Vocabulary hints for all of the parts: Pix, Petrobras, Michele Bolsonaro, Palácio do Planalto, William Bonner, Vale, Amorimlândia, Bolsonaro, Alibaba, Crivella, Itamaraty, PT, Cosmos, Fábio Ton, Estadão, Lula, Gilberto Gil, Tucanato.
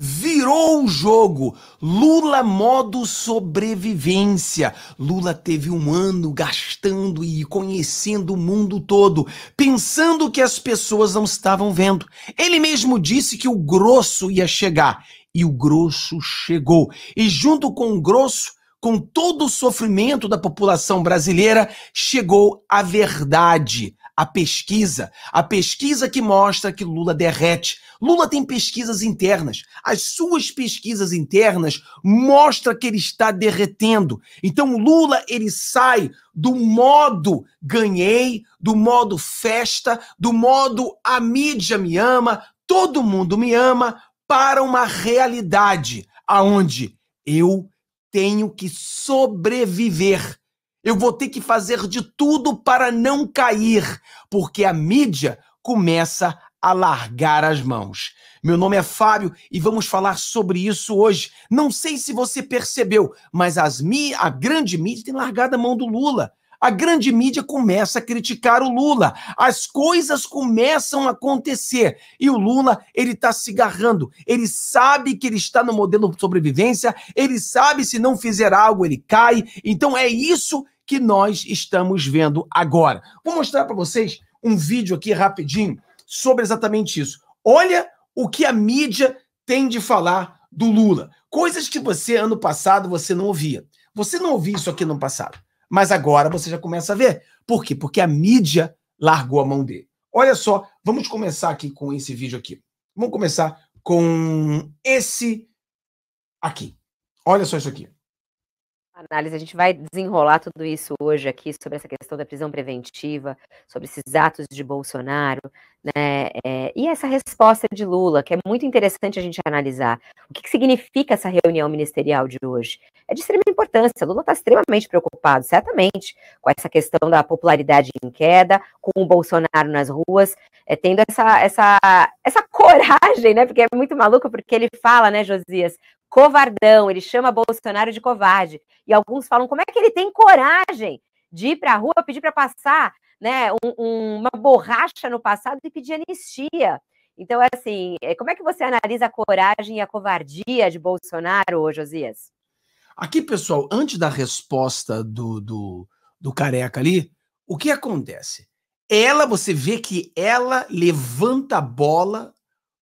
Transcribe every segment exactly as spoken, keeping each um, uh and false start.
Virou o jogo. Lula modo sobrevivência. Lula teve um ano gastando e conhecendo o mundo todo, pensando que as pessoas não estavam vendo. Ele mesmo disse que o grosso ia chegar. E o grosso chegou. E junto com o grosso, com todo o sofrimento da população brasileira, chegou a verdade. A pesquisa, a pesquisa que mostra que Lula derrete. Lula tem pesquisas internas. As suas pesquisas internas mostram que ele está derretendo. Então Lula, ele sai do modo ganhei, do modo festa, do modo a mídia me ama, todo mundo me ama, para uma realidade aonde eu tenho que sobreviver. Eu vou ter que fazer de tudo para não cair, porque a mídia começa a largar as mãos. Meu nome é Fábio e vamos falar sobre isso hoje. Não sei se você percebeu, mas as mí- a grande mídia tem largado a mão do Lula. A grande mídia começa a criticar o Lula. As coisas começam a acontecer. E o Lula, ele está se agarrando. Ele sabe que ele está no modelo de sobrevivência. Ele sabe se não fizer algo, ele cai. Então é isso que nós estamos vendo agora. Vou mostrar para vocês um vídeo aqui rapidinho sobre exatamente isso. Olha o que a mídia tem de falar do Lula. Coisas que você, ano passado, você não ouvia. Você não ouvia isso aqui no passado. Mas agora você já começa a ver. Por quê? Porque a mídia largou a mão dele. Olha só, vamos começar aqui com esse vídeo aqui. Vamos começar com esse aqui. Olha só isso aqui. Análise, a gente vai desenrolar tudo isso hoje aqui, sobre essa questão da prisão preventiva, sobre esses atos de Bolsonaro, né, é, e essa resposta de Lula, que é muito interessante a gente analisar. O que, que significa essa reunião ministerial de hoje? É de extrema importância. Lula está extremamente preocupado, certamente, com essa questão da popularidade em queda, com o Bolsonaro nas ruas, é, tendo essa, essa, essa coragem, né, porque é muito maluco, porque ele fala, né, Josias, covardão, ele chama Bolsonaro de covarde, e alguns falam, como é que ele tem coragem de ir para a rua, pedir para passar, né, um, um, uma borracha no passado e pedir anistia. Então, assim, como é que você analisa a coragem e a covardia de Bolsonaro hoje, Josias? Aqui, pessoal, antes da resposta do, do, do careca ali, o que acontece? Ela, você vê que ela levanta a bola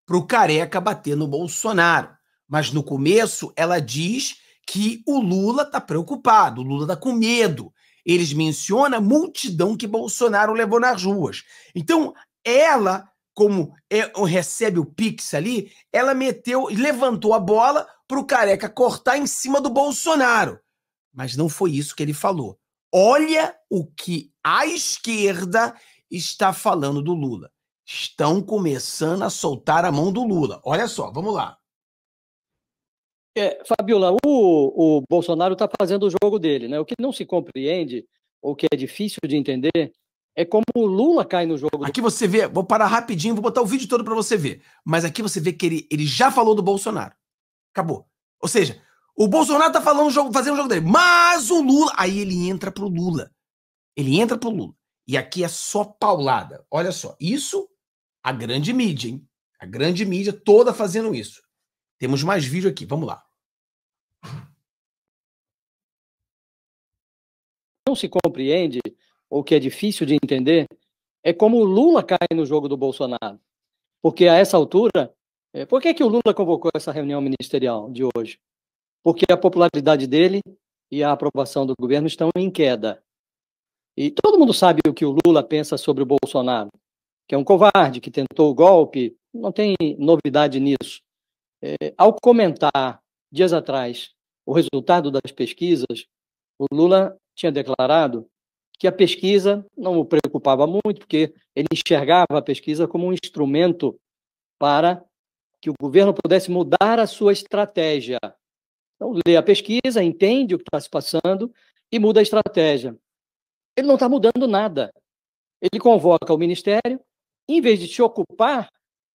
para o careca bater no Bolsonaro. Mas no começo ela diz que o Lula está preocupado, o Lula está com medo. Eles mencionam a multidão que Bolsonaro levou nas ruas. Então ela, como é, recebe o Pix ali, ela meteu, levantou a bola para o careca cortar em cima do Bolsonaro. Mas não foi isso que ele falou. Olha o que a esquerda está falando do Lula. Estão começando a soltar a mão do Lula. Olha só, vamos lá. É, Fabiola, o, o Bolsonaro está fazendo o jogo dele, né? O que não se compreende, ou que é difícil de entender, é como o Lula cai no jogo. Aqui do... você vê, vou parar rapidinho, vou botar o vídeo todo para você ver. Mas aqui você vê que ele, ele já falou do Bolsonaro. Acabou. Ou seja, o Bolsonaro está falando, fazendo o jogo dele, mas o Lula... Aí ele entra pro Lula. Ele entra pro Lula. E aqui é só paulada. Olha só, isso, a grande mídia, hein? A grande mídia toda fazendo isso. Temos mais vídeo aqui, vamos lá. Não se compreende, ou que é difícil de entender, é como o Lula cai no jogo do Bolsonaro. Porque a essa altura, é, por que, que o Lula convocou essa reunião ministerial de hoje? Porque a popularidade dele e a aprovação do governo estão em queda. E todo mundo sabe o que o Lula pensa sobre o Bolsonaro, que é um covarde, que tentou o golpe, não tem novidade nisso. É, ao comentar, dias atrás, o resultado das pesquisas, o Lula tinha declarado que a pesquisa não o preocupava muito, porque ele enxergava a pesquisa como um instrumento para que o governo pudesse mudar a sua estratégia. Então, lê a pesquisa, entende o que está se passando e muda a estratégia. Ele não está mudando nada. Ele convoca o ministério, em vez de se ocupar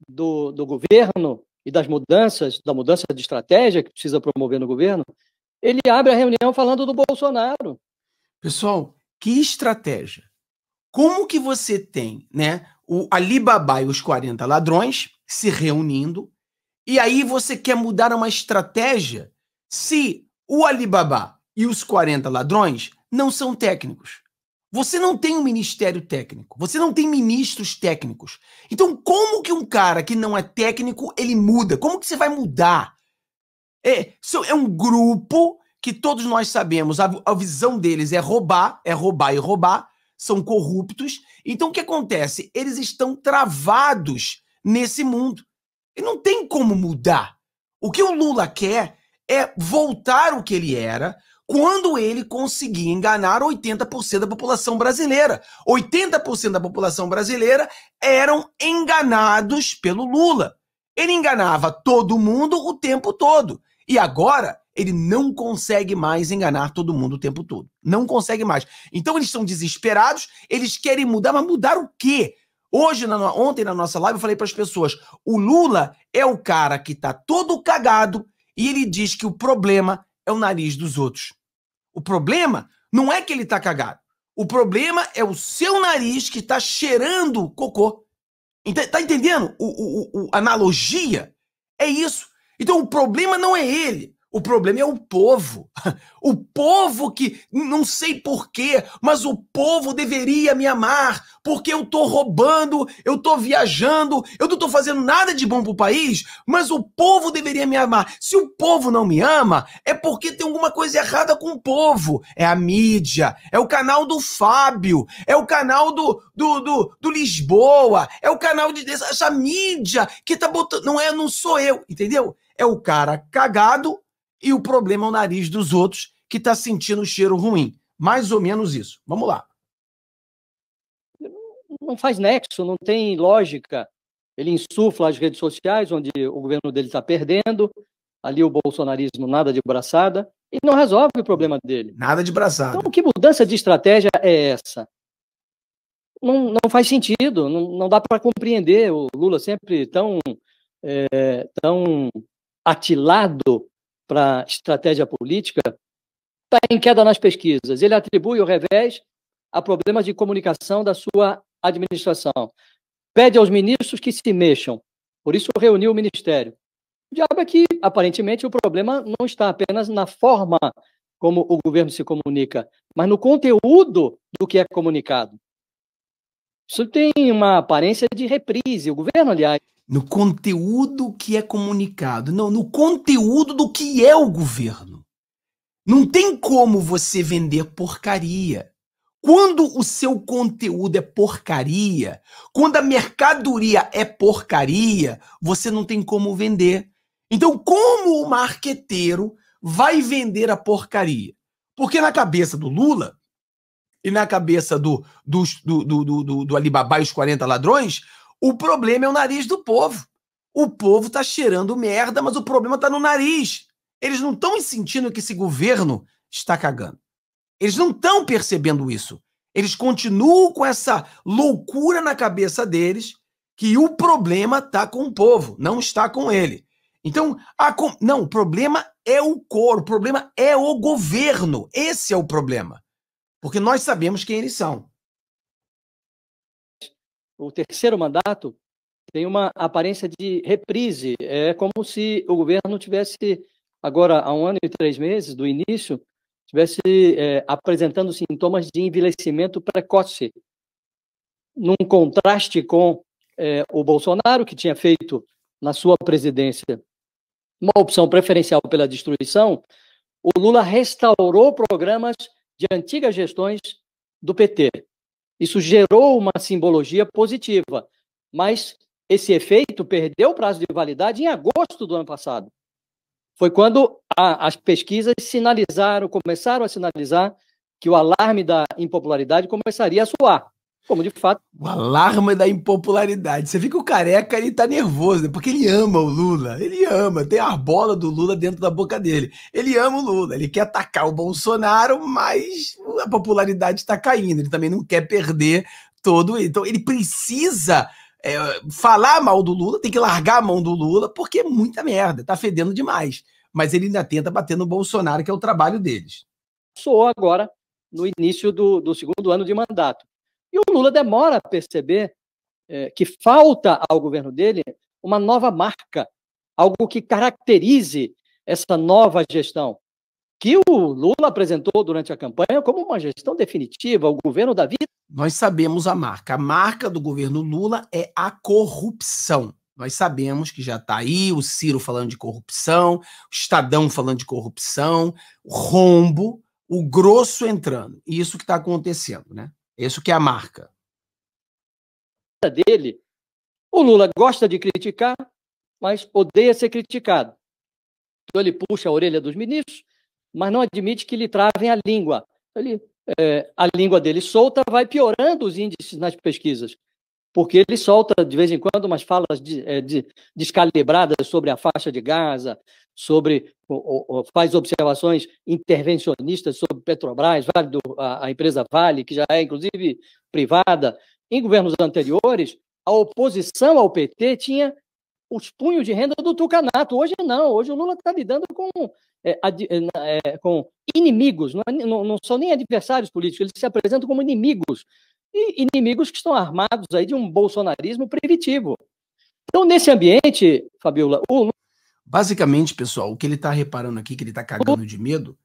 do, do governo e das mudanças, da mudança de estratégia que precisa promover no governo, ele abre a reunião falando do Bolsonaro. Pessoal, que estratégia? Como que você tem, né, o Alibaba e os quarenta ladrões se reunindo E aí você quer mudar uma estratégia se o Alibaba e os quarenta ladrões não são técnicos. Você não tem um ministério técnico, você não tem ministros técnicos. Então como que um cara que não é técnico, ele muda? Como que você vai mudar? É, é um grupo que todos nós sabemos, a, a visão deles é roubar, é roubar e roubar, são corruptos. Então o que acontece? Eles estão travados nesse mundo. E não tem como mudar. O que o Lula quer é voltar o que ele era, quando ele conseguir enganar oitenta por cento da população brasileira. oitenta por cento da população brasileira eram enganados pelo Lula. Ele enganava todo mundo o tempo todo. E agora ele não consegue mais enganar todo mundo o tempo todo. Não consegue mais. Então eles estão desesperados, eles querem mudar, mas mudar o quê? Hoje, na, ontem na nossa live eu falei para as pessoas, o Lula é o cara que tá todo cagado e ele diz que o problema é o nariz dos outros. O problema não é que ele tá cagado. O problema é o seu nariz que tá cheirando cocô. Ent- tá entendendo? O, o, o, a analogia é isso. Então o problema não é ele. O problema é o povo. O povo que, não sei porquê, mas o povo deveria me amar, porque eu tô roubando, eu tô viajando, eu não tô fazendo nada de bom pro país, mas o povo deveria me amar. Se o povo não me ama, é porque tem alguma coisa errada com o povo. É a mídia, é o canal do Fábio, é o canal do, do, do, do Lisboa, é o canal de, dessa mídia que tá botando... Não é, não sou eu, entendeu? É o cara cagado, e o problema é o nariz dos outros que está sentindo o cheiro ruim. Mais ou menos isso. Vamos lá. Não faz nexo, não tem lógica. Ele insufla as redes sociais, onde o governo dele está perdendo. Ali o bolsonarismo nada de braçada. E não resolve o problema dele. Nada de braçada. Então, que mudança de estratégia é essa? Não, não faz sentido. Não, não dá para compreender. O Lula sempre tão, é, tão atilado para estratégia política, está em queda nas pesquisas. Ele atribui o revés a problemas de comunicação da sua administração. Pede aos ministros que se mexam. Por isso, reuniu o ministério. O diabo é que, aparentemente, o problema não está apenas na forma como o governo se comunica, mas no conteúdo do que é comunicado. Isso tem uma aparência de reprise. O governo, aliás... No conteúdo que é comunicado. Não, no conteúdo do que é o governo. Não tem como você vender porcaria. Quando o seu conteúdo é porcaria, quando a mercadoria é porcaria, você não tem como vender. Então, como o marqueteiro vai vender a porcaria? Porque na cabeça do Lula e na cabeça do, do, do, do, do, do Alibaba e os quarenta ladrões... O problema é o nariz do povo. O povo está cheirando merda, mas o problema está no nariz. Eles não estão sentindo que esse governo está cagando. Eles não estão percebendo isso. Eles continuam com essa loucura na cabeça deles que o problema está com o povo, não está com ele. Então, a com... não, o problema é o corpo, o problema é o governo. Esse é o problema. Porque nós sabemos quem eles são. O terceiro mandato tem uma aparência de reprise. É como se o governo tivesse, agora há um ano e três meses do início, tivesse é, apresentando sintomas de envelhecimento precoce, num contraste com é, o Bolsonaro, que tinha feito na sua presidência uma opção preferencial pela destruição. O Lula restaurou programas de antigas gestões do P T. Isso gerou uma simbologia positiva, mas esse efeito perdeu o prazo de validade em agosto do ano passado. Foi quando a, as pesquisas sinalizaram, começaram a sinalizar que o alarme da impopularidade começaria a soar, como de fato... O alarme da impopularidade. Você vê que o Careca ele tá nervoso, né? Porque ele ama o Lula, ele ama, tem a bola do Lula dentro da boca dele. Ele ama o Lula, ele quer atacar o Bolsonaro, mas a popularidade está caindo, ele também não quer perder todo... Então ele precisa é, falar mal do Lula, tem que largar a mão do Lula, porque é muita merda, tá fedendo demais. Mas ele ainda tenta bater no Bolsonaro, que é o trabalho deles. Soou agora no início do, do segundo ano de mandato. E o Lula demora a perceber é, que falta ao governo dele uma nova marca, algo que caracterize essa nova gestão, que o Lula apresentou durante a campanha como uma gestão definitiva, o governo da vida. Nós sabemos a marca. A marca do governo Lula é a corrupção. Nós sabemos que já está aí o Ciro falando de corrupção, o Estadão falando de corrupção, o rombo, o grosso entrando. Isso que está acontecendo, né? Isso que é a marca dele. O Lula gosta de criticar, mas odeia ser criticado. Então ele puxa a orelha dos ministros, mas não admite que lhe travem a língua. Ele, é, a língua dele solta vai piorando os índices nas pesquisas, porque ele solta, de vez em quando, umas falas de, é, de, descalibradas sobre a faixa de Gaza, sobre ou, ou faz observações intervencionistas sobre Petrobras, vale do, a, a empresa Vale, que já é, inclusive, privada. Em governos anteriores, a oposição ao P T tinha os punhos de renda do Tucanato. Hoje não, hoje o Lula está lidando com, é, ad, é, com inimigos, não, não, não são nem adversários políticos, eles se apresentam como inimigos, e inimigos que estão armados aí de um bolsonarismo primitivo. Então, nesse ambiente, Fabiola... O... Basicamente, pessoal, o que ele está reparando aqui, que ele está cagando de medo,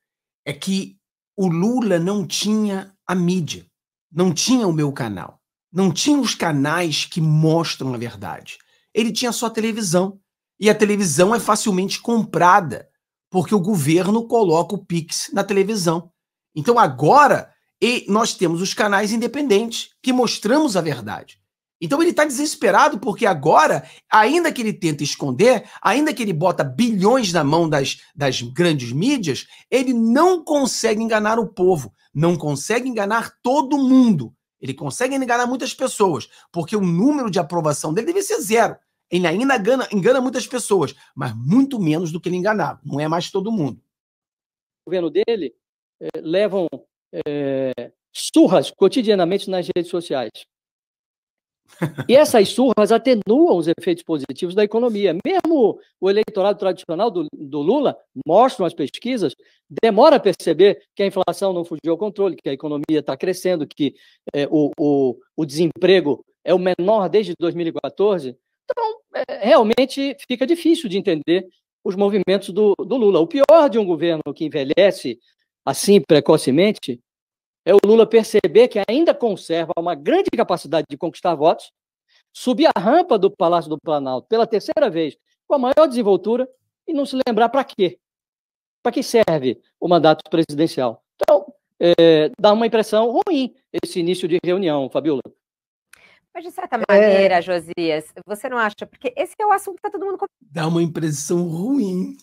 é que o Lula não tinha a mídia, não tinha o meu canal, não tinha os canais que mostram a verdade. Ele tinha só televisão. E a televisão é facilmente comprada, porque o governo coloca o Pix na televisão. Então agora e nós temos os canais independentes que mostramos a verdade. Então ele está desesperado porque agora, ainda que ele tente esconder, ainda que ele bota bilhões na mão das, das grandes mídias, ele não consegue enganar o povo, não consegue enganar todo mundo. Ele consegue enganar muitas pessoas, porque o número de aprovação dele deve ser zero. Ele ainda engana, engana muitas pessoas, mas muito menos do que ele enganava. Não é mais todo mundo. O governo dele eh, levam eh, surras cotidianamente nas redes sociais. E essas surras atenuam os efeitos positivos da economia. Mesmo o eleitorado tradicional do, do Lula, mostram as pesquisas, demora a perceber que a inflação não fugiu ao controle, que a economia está crescendo, que é, o, o, o desemprego é o menor desde dois mil e quatorze. Então, é, realmente fica difícil de entender os movimentos do, do Lula. O pior de um governo que envelhece assim precocemente é o Lula perceber que ainda conserva uma grande capacidade de conquistar votos, subir a rampa do Palácio do Planalto pela terceira vez com a maior desenvoltura e não se lembrar para quê. Para que serve o mandato presidencial. Então, é, dá uma impressão ruim esse início de reunião, Fabiola. Mas, de certa maneira, é... Josias, você não acha? Porque esse é o assunto que está todo mundo... Dá uma impressão ruim.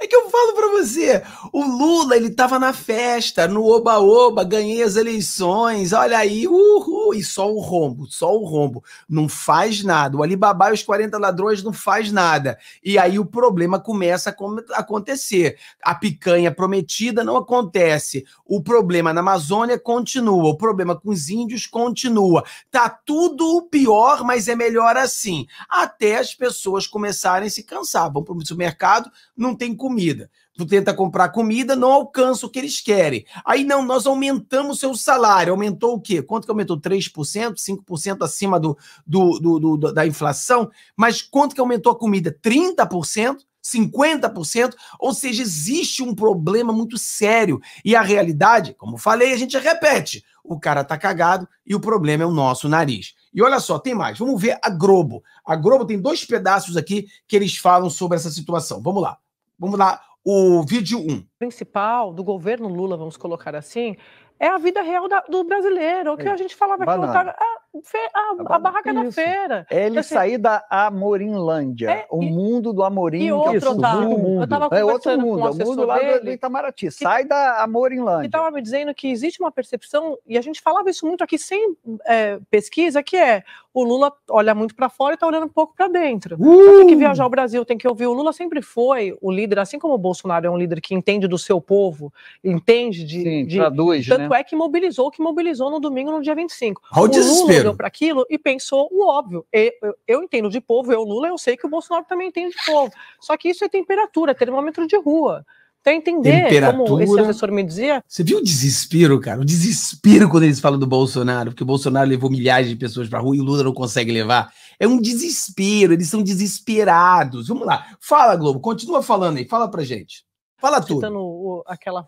É que eu falo para você, o Lula, ele tava na festa, no oba-oba, ganhei as eleições, olha aí, uhul, e só o rombo, só o rombo, não faz nada, o Alibaba e os quarenta ladrões não faz nada, e aí o problema começa a acontecer, a picanha prometida não acontece, o problema na Amazônia continua, o problema com os índios continua, tá tudo pior, mas é melhor assim, até as pessoas começarem a se cansar, vão para o supermercado, não tem comida. Tu tenta comprar comida, não alcança o que eles querem. Aí não, nós aumentamos o seu salário. Aumentou o quê? Quanto que aumentou? três por cento? cinco por cento acima do, do, do, do, da inflação? Mas quanto que aumentou a comida? trinta por cento? cinquenta por cento? Ou seja, existe um problema muito sério. E a realidade, como falei, a gente repete. O cara tá cagado e o problema é o nosso nariz. E olha só, tem mais. Vamos ver a Globo. A Globo tem dois pedaços aqui que eles falam sobre essa situação. Vamos lá. Vamos lá, o vídeo um. O principal do governo Lula, vamos colocar assim, é a vida real da, do brasileiro. O que é, a gente falava que tá, a, fe, a, a, a barraca isso. da feira. É ele assim, sair da Amorimlândia, é, o mundo do Amorim. E outro, isso, tá, mundo. Eu estava conversando é outro mundo, com o assessor o mundo lá dele, do Itamaraty, que, sai da Amorimlândia. E estava me dizendo que existe uma percepção, e a gente falava isso muito aqui sem é, pesquisa, que é o Lula olha muito para fora e está olhando um pouco para dentro. Uh! Então, tem que viajar ao Brasil, tem que ouvir. O Lula sempre foi o líder, assim como o Bolsonaro é um líder que entende do seu povo, entende de... Sim, de traduz, tanto né? é que mobilizou, que mobilizou no domingo, no dia vinte e cinco. Olha o desespero. Lula olhou para aquilo e pensou o óbvio. Eu, eu, eu entendo de povo, eu, Lula, eu sei que o Bolsonaro também entende de povo. Só que isso é temperatura, é termômetro de rua. Então, entender, como esse assessor me dizia... Você viu o desespero, cara? O desespero quando eles falam do Bolsonaro, porque o Bolsonaro levou milhares de pessoas pra rua e o Lula não consegue levar. É um desespero, eles são desesperados. Vamos lá, fala, Globo, continua falando aí, fala pra gente. Fala tudo. Citando o, aquela...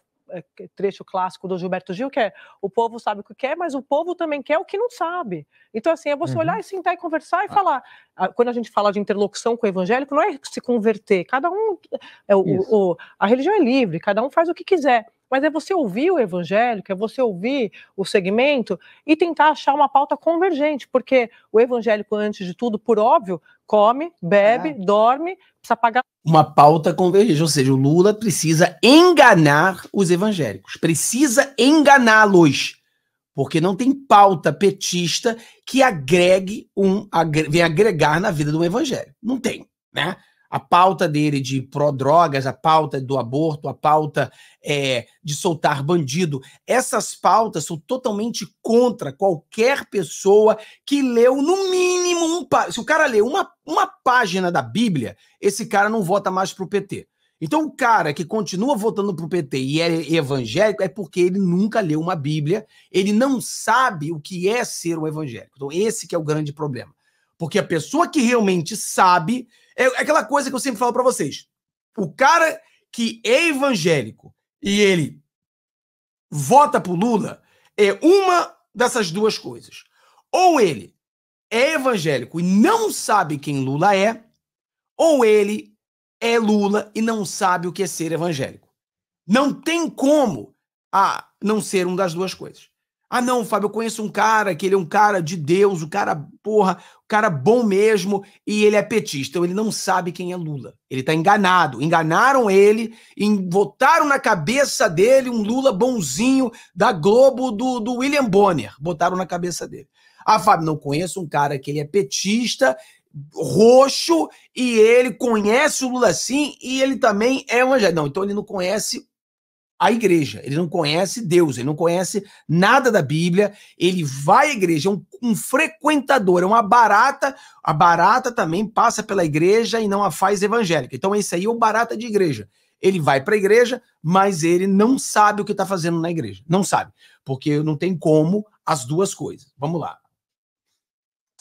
trecho clássico do Gilberto Gil, que é o povo sabe o que quer, mas o povo também quer o que não sabe. Então, assim, é você uhum. olhar e sentar e conversar e ah. falar. Quando a gente fala de interlocução com o evangélico, não é se converter, cada um... É, o, o, a religião é livre, cada um faz o que quiser, mas é você ouvir o evangélico, é você ouvir o segmento e tentar achar uma pauta convergente, porque o evangélico, antes de tudo, por óbvio, come, bebe, ah. dorme, precisa pagar... Uma pauta convergente, ou seja, o Lula precisa enganar os evangélicos, precisa enganá-los, porque não tem pauta petista que agregue um, agre, venha agregar na vida de um evangélico, não tem, né? A pauta dele de pró-drogas, a pauta do aborto, a pauta é, de soltar bandido. Essas pautas são totalmente contra qualquer pessoa que leu no mínimo... um pá... Se o cara lê uma, uma página da Bíblia, esse cara não vota mais pro P T. Então o cara que continua votando pro P T e é evangélico é porque ele nunca leu uma Bíblia, ele não sabe o que é ser um evangélico. Então esse que é o grande problema. Porque a pessoa que realmente sabe... É aquela coisa que eu sempre falo pra vocês. O cara que é evangélico e ele vota pro Lula é uma dessas duas coisas. Ou ele é evangélico e não sabe quem Lula é, ou ele é Lula e não sabe o que é ser evangélico. Não tem como a não ser uma das duas coisas. Ah, não, Fábio, eu conheço um cara que ele é um cara de Deus, o cara, porra, o cara bom mesmo, e ele é petista. Então ele não sabe quem é Lula. Ele tá enganado. Enganaram ele, botaram na cabeça dele um Lula bonzinho da Globo do, do William Bonner. Botaram na cabeça dele. Ah, Fábio, não, conheço um cara que ele é petista, roxo, e ele conhece o Lula sim, e ele também é evangélico. Não, então ele não conhece a igreja, ele não conhece Deus, ele não conhece nada da Bíblia, ele vai à igreja, é um, um frequentador, é uma barata, a barata também passa pela igreja e não a faz evangélica, então esse aí é o barata de igreja, ele vai para a igreja, mas ele não sabe o que está fazendo na igreja, não sabe, porque não tem como as duas coisas, vamos lá.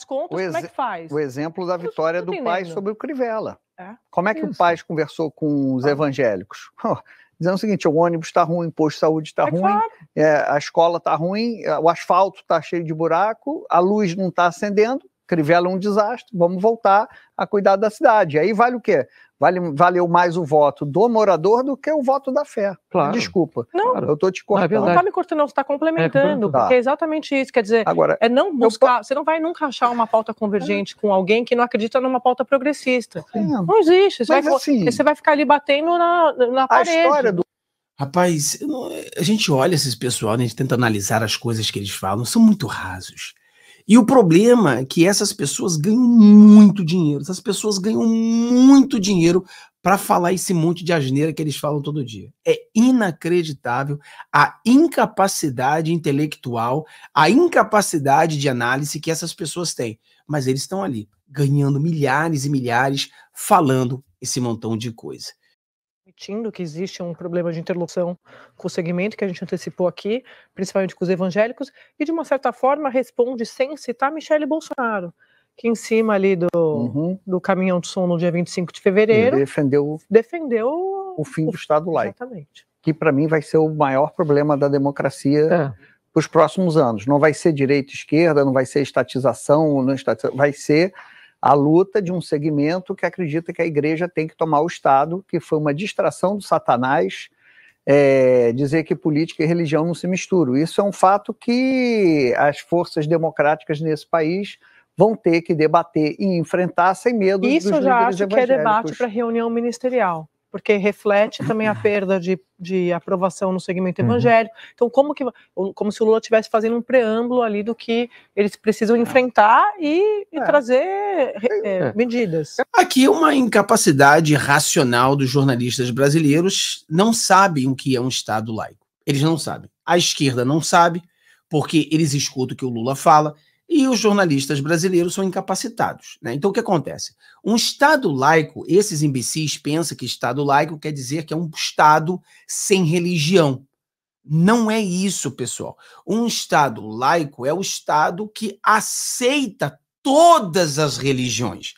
Contas, como é que faz? O exemplo da vitória do pai sobre o Crivella. É? Como é que Isso. o pai conversou com os ah. evangélicos? Oh. Dizendo o seguinte, o ônibus está ruim, o posto de saúde está é ruim, claro. é, a escola está ruim, o asfalto está cheio de buraco, a luz não está acendendo, Crivella é um desastre, vamos voltar a cuidar da cidade. Aí vale o quê? Vale, valeu mais o voto do morador do que o voto da fé. Claro. Desculpa, não, eu estou te cortando. Não está me cortando, não, você está complementando, é, tá. porque é exatamente isso, quer dizer, agora, é não buscar, eu... você não vai nunca achar uma pauta convergente é. com alguém que não acredita numa pauta progressista. É. Não existe, você, mas, vai, assim, você vai ficar ali batendo na, na a parede. História do... Rapaz, não, a gente olha esses pessoal, a gente tenta analisar as coisas que eles falam, são muito rasos. E o problema é que essas pessoas ganham muito dinheiro. Essas pessoas ganham muito dinheiro para falar esse monte de asneira que eles falam todo dia. É inacreditável a incapacidade intelectual, a incapacidade de análise que essas pessoas têm. Mas eles estão ali, ganhando milhares e milhares, falando esse montão de coisa. Admitindo que existe um problema de interlocução com o segmento que a gente antecipou aqui, principalmente com os evangélicos, e de uma certa forma responde sem citar Michele Bolsonaro, que em cima ali do, uhum. do caminhão de som no dia vinte e cinco de fevereiro, ele defendeu, defendeu o fim do Estado laico, exatamente. Que para mim vai ser o maior problema da democracia é. para os próximos anos. Não vai ser direita e esquerda, não vai ser estatização, não estatização, vai ser... a luta de um segmento que acredita que a igreja tem que tomar o Estado, que foi uma distração do Satanás, é, dizer que política e religião não se misturam. Isso é um fato que as forças democráticas nesse país vão ter que debater e enfrentar sem medo dos líderes evangélicos. Isso eu já acho que é debate para reunião ministerial, porque reflete também a perda de, de aprovação no segmento evangélico. Então, como, que, como se o Lula estivesse fazendo um preâmbulo ali do que eles precisam enfrentar e, e é. trazer é, é. medidas. Aqui uma incapacidade racional dos jornalistas brasileiros, não sabem o que é um Estado laico. Eles não sabem. A esquerda não sabe, porque eles escutam o que o Lula fala, e os jornalistas brasileiros são incapacitados, né? Então, o que acontece? Um Estado laico, esses imbecis pensam que Estado laico quer dizer que é um Estado sem religião. Não é isso, pessoal. Um Estado laico é o Estado que aceita todas as religiões.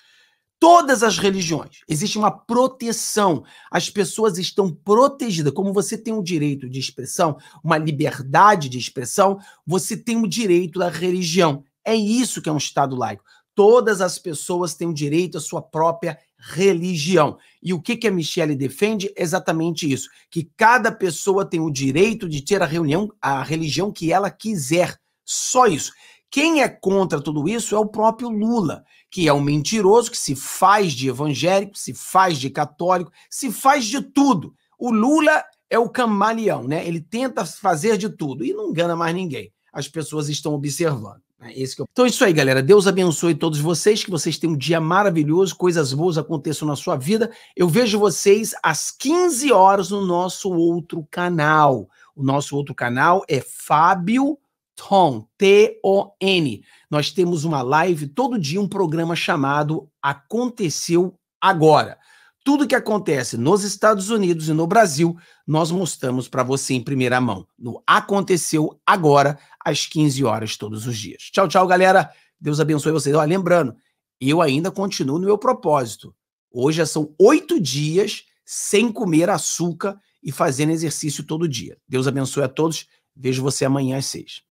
Todas as religiões. Existe uma proteção. As pessoas estão protegidas. Como você tem o direito de expressão, uma liberdade de expressão, você tem o direito da religião. É isso que é um Estado laico. Todas as pessoas têm o direito à sua própria religião. E o que, que a Michele defende? Exatamente isso. Que cada pessoa tem o direito de ter a, reunião, a religião que ela quiser. Só isso. Quem é contra tudo isso é o próprio Lula, que é um mentiroso, que se faz de evangélico, se faz de católico, se faz de tudo. O Lula é o camaleão, né? Ele tenta fazer de tudo e não engana mais ninguém. As pessoas estão observando. Esse que eu... Então é isso aí, galera. Deus abençoe todos vocês, que vocês tenham um dia maravilhoso, coisas boas aconteçam na sua vida. Eu vejo vocês às quinze horas no nosso outro canal. O nosso outro canal é Fábio Ton, T O N. Nós temos uma live todo dia, um programa chamado Aconteceu Agora. Tudo que acontece nos Estados Unidos e no Brasil, nós mostramos para você em primeira mão. No Aconteceu Agora, às quinze horas, todos os dias. Tchau, tchau, galera. Deus abençoe vocês. Ó, lembrando, eu ainda continuo no meu propósito. Hoje já são oito dias sem comer açúcar e fazendo exercício todo dia. Deus abençoe a todos. Vejo você amanhã às seis.